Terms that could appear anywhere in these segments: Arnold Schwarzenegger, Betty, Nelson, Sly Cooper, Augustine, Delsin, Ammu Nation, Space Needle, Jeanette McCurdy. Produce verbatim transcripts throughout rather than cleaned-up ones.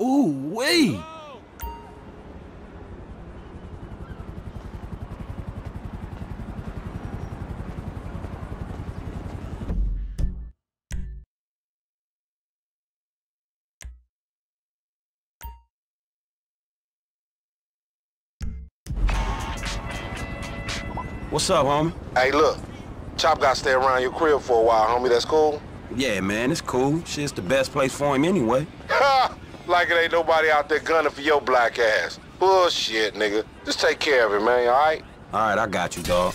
Ooh, wait. What's up, homie? Hey, look. Chop got to stay around your crib for a while, homie. That's cool? Yeah, man, it's cool. Shit's the best place for him anyway. Ha! Like it ain't nobody out there gunning for your black ass. Bullshit, nigga. Just take care of it, man, all right? All right, I got you, dog.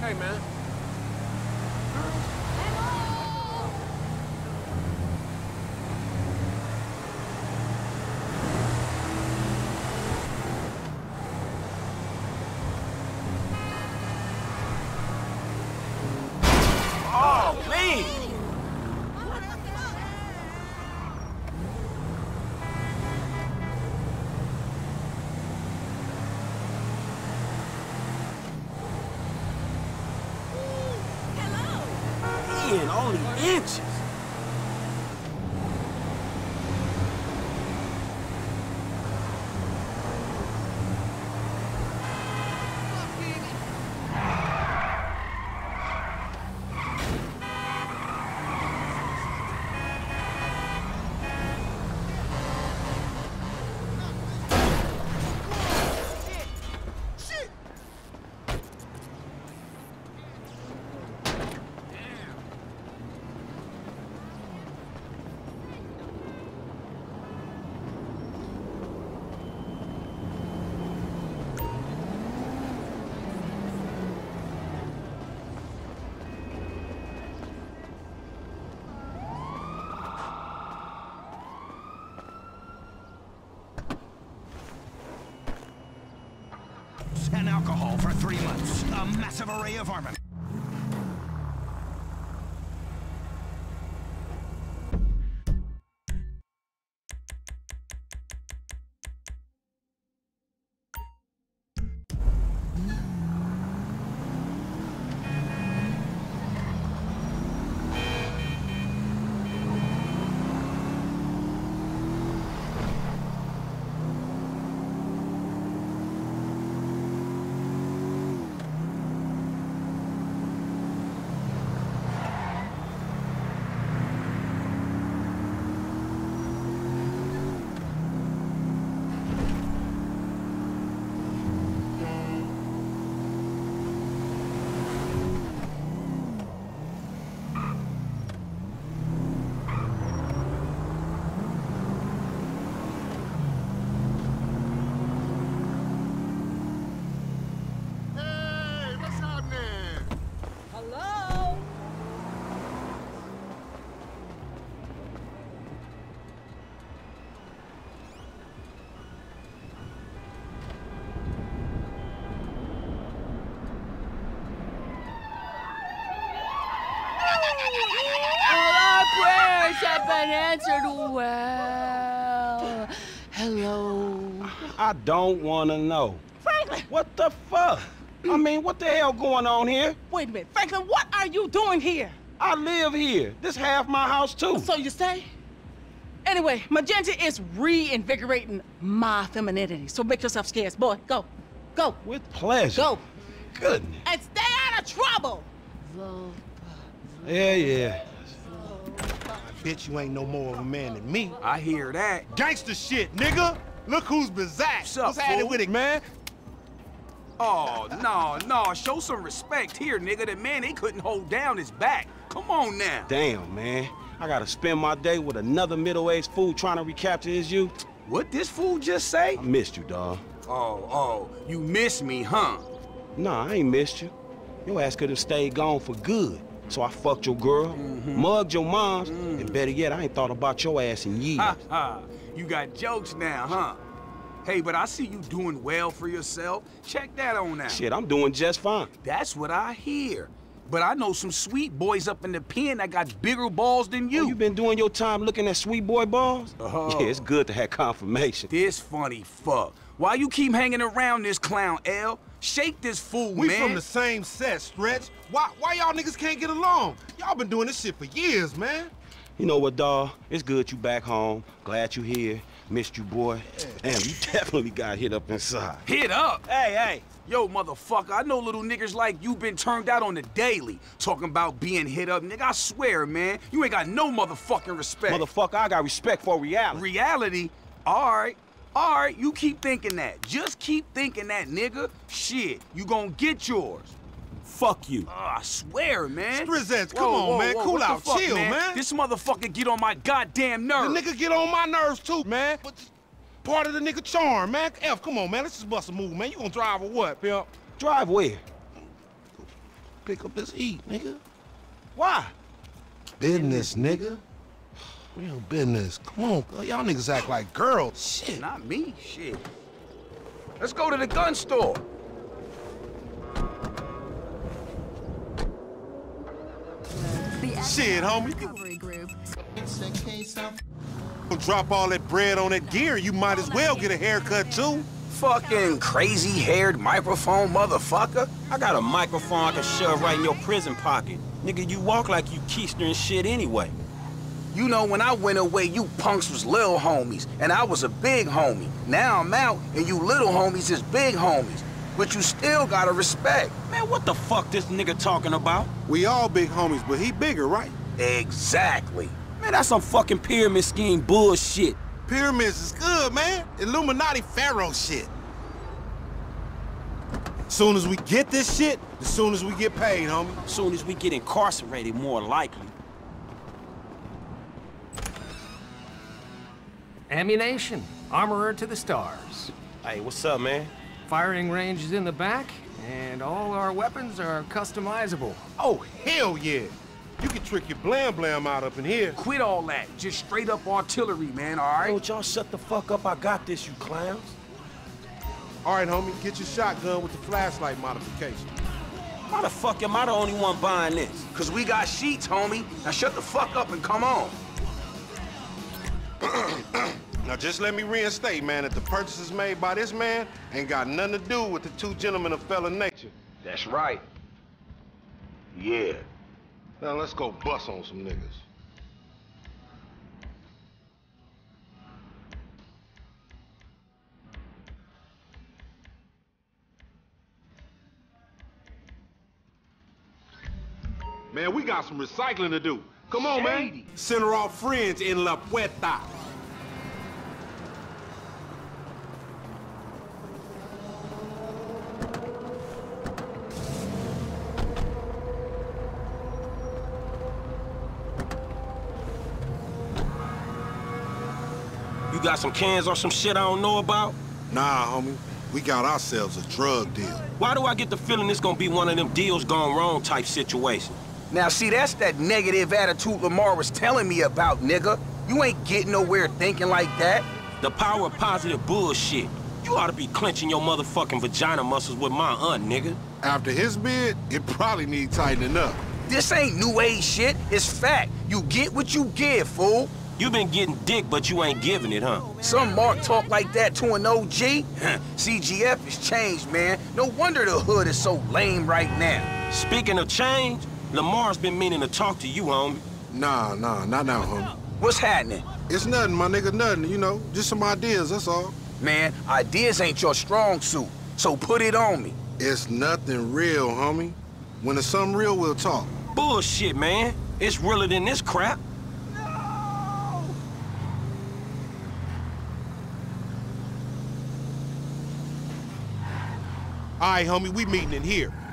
Hey, man. Oh, man! Only inches. And alcohol for three months. A massive array of armament. Have been answered well. Hello. I don't want to know. Franklin! What the fuck? I mean, what the hell going on here? Wait a minute. Franklin, what are you doing here? I live here. This half my house, too. So you say? Anyway, Magenta is reinvigorating my femininity, so make yourself scarce. Boy, go. Go. With pleasure. Go. Goodness. And stay out of trouble. Love. Yeah, yeah. Bitch, you ain't no more of a man than me. I hear that. Gangster shit, nigga. Look who's bizarre. What's up, fool? With it, man? Oh, no, no. Show some respect here, nigga. That man, they couldn't hold down his back. Come on now. Damn, man. I gotta spend my day with another middle-aged fool trying to recapture his youth. What this fool just say? I missed you, dawg. Oh, oh, you missed me, huh? Nah, I ain't missed you. Your ass could have stayed gone for good. So I fucked your girl, mm-hmm. mugged your moms, mm. and better yet, I ain't thought about your ass in years. Ha ha, you got jokes now, huh? Hey, but I see you doing well for yourself. Check that on out. Shit, I'm doing just fine. That's what I hear. But I know some sweet boys up in the pen that got bigger balls than you. Oh, you been doing your time looking at sweet boy balls? Oh. Yeah, it's good to have confirmation. This funny fuck. Why you keep hanging around this clown, L? Shake this fool, we man. We from the same set, Stretch. Why, why y'all niggas can't get along? Y'all been doing this shit for years, man. You know what, dawg? It's good you back home. Glad you here. Missed you, boy. Yeah. Damn, you definitely got hit up inside. Hit up? Hey, hey. Yo, motherfucker, I know little niggas like you been turned out on the daily. Talking about being hit up, nigga, I swear, man. You ain't got no motherfucking respect. Motherfucker, I got respect for reality. Reality? All right. All right, you keep thinking that. Just keep thinking that, nigga. Shit, you gonna get yours. Fuck you. Uh, I swear, man. Strizz, come whoa, on, whoa, man. Whoa, cool out. Fuck, chill, man? man. This motherfucker get on my goddamn nerves. The nigga get on my nerves, too, man. But part of the nigga charm, man. F, come on, man. Let's just bust a move, man. You gonna drive or what, pimp? Drive where? Pick up this heat, nigga. Why? Business, nigga. Real business. Come on, y'all niggas act like girls. Shit. Not me, shit. Let's go to the gun store. Shit, homie. Group. It's a case of... Drop all that bread on that gear, you might as well get a haircut, too. Fucking crazy-haired microphone motherfucker. I got a microphone I can shove right in your prison pocket. Nigga, you walk like you keister and shit anyway. You know, when I went away, you punks was little homies, and I was a big homie. Now I'm out, and you little homies is big homies. But you still gotta respect. Man, what the fuck this nigga talking about? We all big homies, but he bigger, right? Exactly. Man, that's some fucking pyramid scheme bullshit. Pyramids is good, man. Illuminati pharaoh shit. Soon as we get this shit, as soon as we get paid, homie. Soon as we get incarcerated, more likely. Ammu Nation, armorer to the stars. Hey, what's up, man? Firing range is in the back, and all our weapons are customizable. Oh, hell yeah! You can trick your blam-blam out up in here. Quit all that. Just straight-up artillery, man, all right? Don't y'all shut the fuck up. I got this, you clowns. All right, homie, get your shotgun with the flashlight modification. Why the fuck am I the only one buying this? Because we got sheets, homie. Now shut the fuck up and come on. Now, just let me reinstate, man, that the purchases made by this man ain't got nothing to do with the two gentlemen of felon nature. That's right. Yeah. Now, let's go bust on some niggas. Man, we got some recycling to do. Come on, Shady. man. Send her off friends in La Puerta. You got some cans or some shit I don't know about? Nah, homie. We got ourselves a drug deal. Why do I get the feeling this gonna be one of them deals gone wrong type situation? Now, see, that's that negative attitude Lamar was telling me about, nigga. You ain't getting nowhere thinking like that. The power of positive bullshit. You ought to be clenching your motherfucking vagina muscles with my aunt, nigga. After his bid, it probably need tightening up. This ain't new age shit. It's fact. You get what you give, fool. You been getting dick, but you ain't giving it, huh? Some mark talk like that to an O G? C G F has changed, man. No wonder the hood is so lame right now. Speaking of change, Lamar's been meaning to talk to you, homie. Nah, nah, not now, homie. What's happening? It's nothing, my nigga, nothing, you know. Just some ideas, that's all. Man, ideas ain't your strong suit, so put it on me. It's nothing real, homie. When it's something real, we'll talk. Bullshit, man. It's realer than this crap. All right, homie, we meeting in here.